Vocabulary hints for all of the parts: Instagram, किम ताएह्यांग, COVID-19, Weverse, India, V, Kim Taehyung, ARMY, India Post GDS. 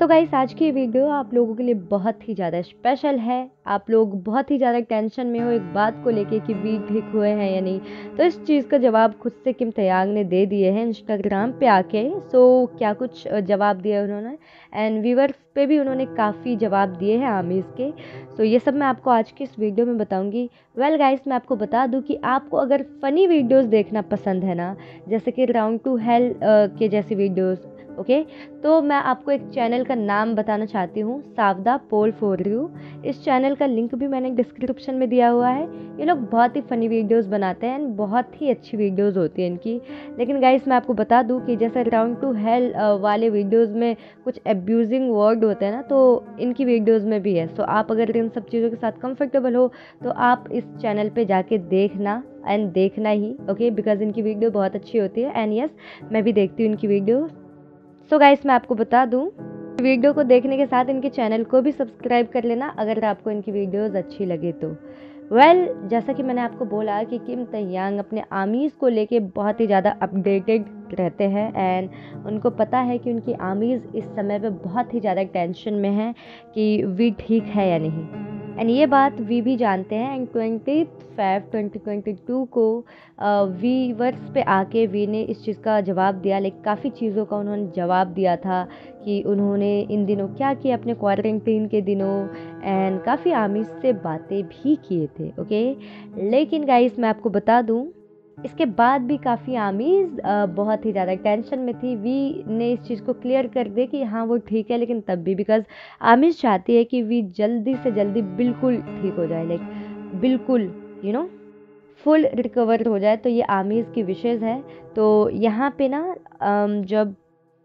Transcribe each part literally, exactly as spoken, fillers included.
So guys आज की video आप लोगों के लिए बहुत ही ज़्यादा स्पेशल है। आप लोग बहुत ही ज़्यादा टेंशन में हो एक बात को लेके कि वीक ठीक हुए हैं या नहीं, तो इस चीज़ का जवाब खुद से किम तैयांग ने दे दिए हैं इंस्टाग्राम पे आके। सो क्या कुछ जवाब दिया उन्होंने, एंड वीवर्स पे भी उन्होंने काफ़ी जवाब दिए हैं आर्मी के। सो ये सब मैं आपको आज की इस वीडियो में बताऊँगी। वेल गाइस मैं आपको बता दूँ कि आपको अगर फ़नी वीडियोज़ देखना पसंद है ना, जैसे कि राउंड टू हेल के जैसी वीडियोज़, ओके okay? तो मैं आपको एक चैनल का नाम बताना चाहती हूँ, सावधा पोल फॉर यू। इस चैनल का लिंक भी मैंने डिस्क्रिप्शन में दिया हुआ है। ये लोग बहुत ही फ़नी वीडियोस बनाते हैं, बहुत ही अच्छी वीडियोस होती हैं इनकी। लेकिन गाइस मैं आपको बता दूँ कि जैसे राउंड टू हेल वाले वीडियोस में कुछ एब्यूजिंग वर्ड होते हैं ना, तो इनकी वीडियोज़ में भी है। सो आप अगर इन सब चीज़ों के साथ कंफर्टेबल हो तो आप इस चैनल पर जाके देखना, एंड देखना ही ओके, बिकॉज इनकी वीडियो बहुत अच्छी होती है। एंड यस मैं भी देखती हूँ इनकी वीडियो। सो so गाइस मैं आपको बता दूं, वीडियो को देखने के साथ इनके चैनल को भी सब्सक्राइब कर लेना अगर आपको इनकी वीडियोस अच्छी लगे तो। वेल well, जैसा कि मैंने आपको बोला कि किम ताएह्यांग अपने आर्मीज़ को लेके बहुत ही ज़्यादा अपडेटेड रहते हैं, एंड उनको पता है कि उनकी आर्मीज़ इस समय पे बहुत ही ज़्यादा टेंशन में है कि वी ठीक है या नहीं। एंड ये बात वी भी जानते हैं। And twenty five twenty twenty two को वीवर्स पे आके वी ने इस चीज़ का जवाब दिया, लेकिन काफ़ी चीज़ों का उन्होंने जवाब दिया था कि उन्होंने इन दिनों क्या किया अपने क्वारंटीन के दिनों, एंड काफ़ी आर्मी से बातें भी किए थे ओके। लेकिन गाइस मैं आपको बता दूं, इसके बाद भी काफ़ी आर्मीज़ बहुत ही ज़्यादा टेंशन में थी। वी ने इस चीज़ को क्लियर कर दिया कि हाँ वो ठीक है, लेकिन तब भी बिकॉज आर्मीज़ चाहती है कि वी जल्दी से जल्दी बिल्कुल ठीक हो जाए, लाइक बिल्कुल यू नो फुल रिकवर हो जाए। तो ये आर्मीज़ की विशेज़ है। तो यहाँ पे ना जब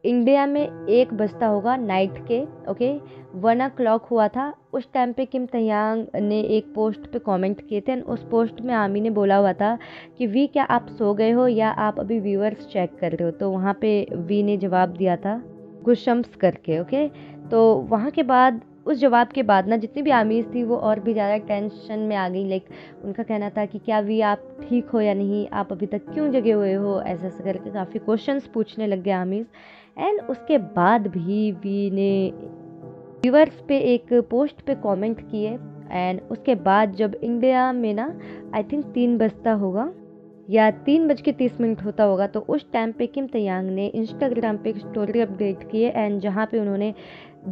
इंडिया में एक बजता होगा नाइट के ओके वन ओ क्लॉक हुआ था, उस टाइम पे किम ताएह्यांग ने एक पोस्ट पे कमेंट किए थे। उस पोस्ट में आर्मी ने बोला हुआ था कि वी क्या आप सो गए हो या आप अभी व्यूअर्स चेक कर रहे हो। तो वहाँ पे वी ने जवाब दिया था गुशम्स करके ओके। तो वहाँ के बाद उस जवाब के बाद ना जितनी भी आर्मीज़ थी वो और भी ज़्यादा टेंशन में आ गई। लाइक उनका कहना था कि क्या वी आप ठीक हो या नहीं, आप अभी तक क्यों जगे हुए हो, ऐसा ऐसा करके काफ़ी क्वेश्चंस पूछने लग गए आर्मीज़। एंड उसके बाद भी वी ने व्यूअर्स पे एक पोस्ट पे कमेंट किए, एंड उसके बाद जब इंडिया में ना आई थिंक तीन बजता होगा या तीन बज के तीस मिनट होता होगा, तो उस टाइम पे किम ताएह्यांग ने इंस्टाग्राम पे एक स्टोरी अपडेट की है। एंड जहाँ पे उन्होंने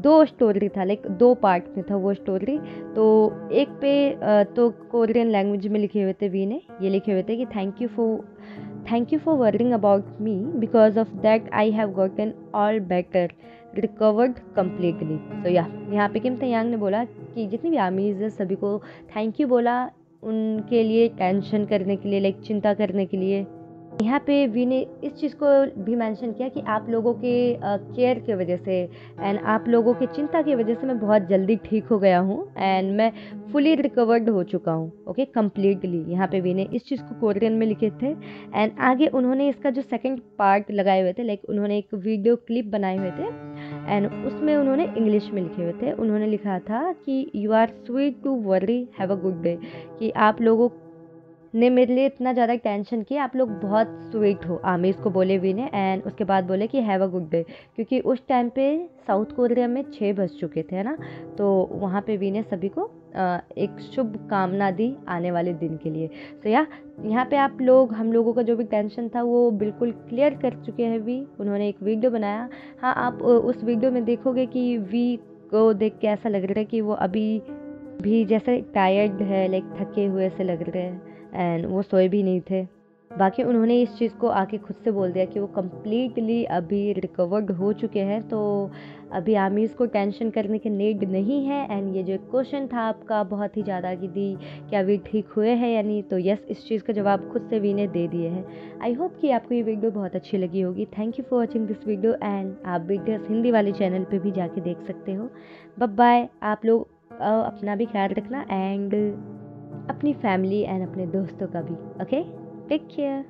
दो स्टोरी था, लाइक दो पार्ट में था वो स्टोरी। तो एक पे तो कोरियन लैंग्वेज में लिखे हुए थे वी ने, ये लिखे हुए थे कि thank you for thank you for worrying about me, because of that I have gotten all better recovered completely. तो या यहाँ पे किम ताएह्यांग ने बोला कि जितनी भी आर्मीज़ सभी को थैंक यू बोला उनके लिए टेंशन करने के लिए, लाइक चिंता करने के लिए। यहाँ पे वी ने इस चीज़ को भी मेंशन किया कि आप लोगों के केयर के वजह से एंड आप लोगों के चिंता की वजह से मैं बहुत जल्दी ठीक हो गया हूँ, एंड मैं फुली रिकवर्ड हो चुका हूँ ओके कम्प्लीटली। यहाँ पे वी ने इस चीज़ को कोरियन में लिखे थे। एंड आगे उन्होंने इसका जो सेकंड पार्ट लगाए हुए थे, लाइक उन्होंने एक वीडियो क्लिप बनाए हुए थे, एंड उसमें उन्होंने इंग्लिश में लिखे हुए थे। उन्होंने लिखा था कि you are sweet to worry have a good day, कि आप लोगों ने मेरे लिए इतना ज़्यादा टेंशन किया, आप लोग बहुत स्वीट हो आमिर को बोले वी ने। एंड उसके बाद बोले कि हैव अ गुड डे, क्योंकि उस टाइम पे साउथ कोरिया में छः बज चुके थे ना, तो वहाँ पे वी ने सभी को एक शुभकामना दी आने वाले दिन के लिए। तो या यहाँ पे आप लोग हम लोगों का जो भी टेंशन था वो बिल्कुल क्लियर कर चुके हैं वी। उन्होंने एक वीडियो बनाया। हाँ आप उस वीडियो में देखोगे कि वी को देख के ऐसा लग रहा है कि वो अभी भी जैसे टायर्ड है, लाइक थके हुए से लग रहे हैं, एंड वो सोए भी नहीं थे। बाकी उन्होंने इस चीज़ को आके खुद से बोल दिया कि वो कम्प्लीटली अभी रिकवर्ड हो चुके हैं, तो अभी आर्मीज़ को टेंशन करने की नीड नहीं है। एंड ये जो क्वेश्चन था आपका बहुत ही ज़्यादा कि दी क्या वी ठीक हुए हैं या नहीं, तो यस इस चीज़ का जवाब खुद से वी ने दे दिए हैं। आई होप कि आपको ये वीडियो बहुत अच्छी लगी होगी। Thank you for watching this video, and आप वीडियोज़ हिंदी वाले चैनल पर भी जाके देख सकते हो। बाय। आप लोग अपना भी ख्याल रखना, एंड अपनी फैमिली एंड अपने दोस्तों का भी ओके। Take care.